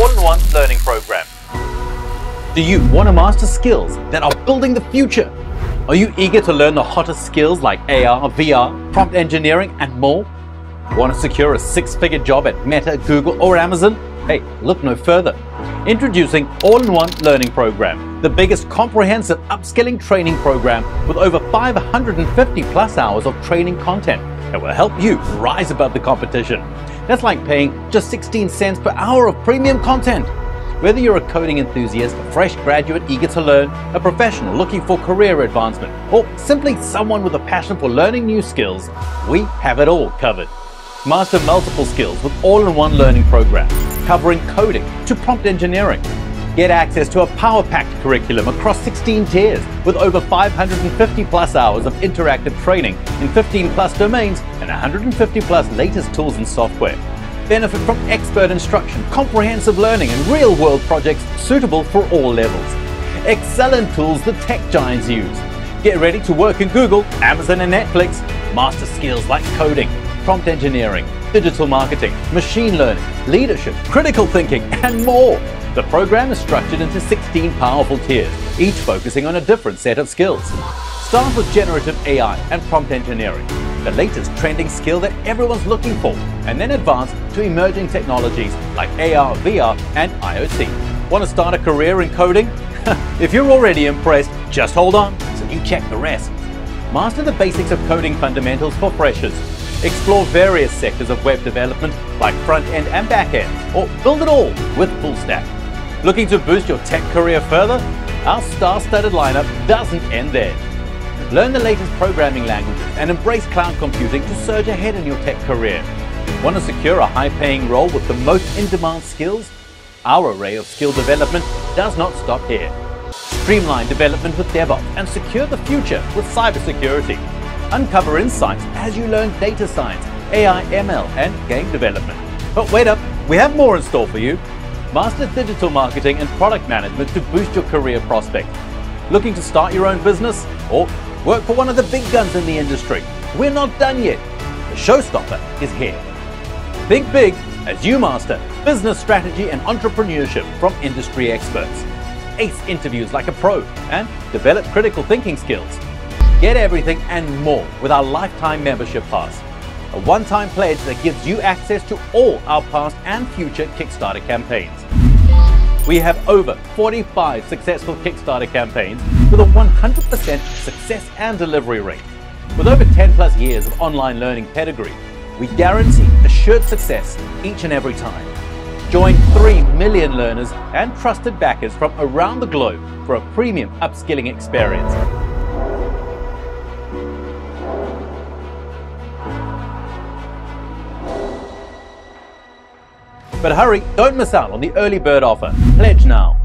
all-in-one learning program. Do you want to master skills that are building the future? Are you eager to learn the hottest skills like AR, VR, prompt engineering and more? Want to secure a six-figure job at Meta, Google or Amazon? Hey, look no further. Introducing All-in-One Learning Program, the biggest comprehensive upskilling training program with over 550 plus hours of training content that will help you rise above the competition. That's like paying just 16 cents per hour of premium content. Whether you're a coding enthusiast, a fresh graduate eager to learn, a professional looking for career advancement, or simply someone with a passion for learning new skills, we have it all covered. Master multiple skills with all-in-one learning program, covering coding to prompt engineering. Get access to a power-packed curriculum across 16 tiers with over 550 plus hours of interactive training in 15 plus domains and 150 plus latest tools and software. Benefit from expert instruction, comprehensive learning and real-world projects suitable for all levels. Excel in tools the tech giants use. Get ready to work in Google, Amazon and Netflix. Master skills like coding, prompt engineering, digital marketing, machine learning, leadership, critical thinking, and more. The program is structured into 16 powerful tiers, each focusing on a different set of skills. Start with generative AI and prompt engineering, the latest trending skill that everyone's looking for, and then advance to emerging technologies like AR, VR, and IoT. Want to start a career in coding? If you're already impressed, just hold on so you check the rest. Master the basics of coding fundamentals for freshers. Explore various sectors of web development like front-end and back-end, or build it all with Fullstack. Looking to boost your tech career further? Our star-studded lineup doesn't end there. Learn the latest programming languages and embrace cloud computing to surge ahead in your tech career. Want to secure a high-paying role with the most in-demand skills? Our array of skill development does not stop here. Streamline development with DevOps and secure the future with cybersecurity. Uncover insights as you learn data science, AI, ML, and game development. But wait up, we have more in store for you. Master digital marketing and product management to boost your career prospects. Looking to start your own business or work for one of the big guns in the industry? We're not done yet. The showstopper is here. Think big as you master business strategy and entrepreneurship from industry experts. Ace interviews like a pro and develop critical thinking skills. Get everything and more with our Lifetime Membership Pass, a one-time pledge that gives you access to all our past and future Kickstarter campaigns. We have over 45 successful Kickstarter campaigns with a 100% success and delivery rate. With over 10 plus years of online learning pedigree, we guarantee assured success each and every time. Join 3 million learners and trusted backers from around the globe for a premium upskilling experience. But hurry, don't miss out on the early bird offer. Pledge now.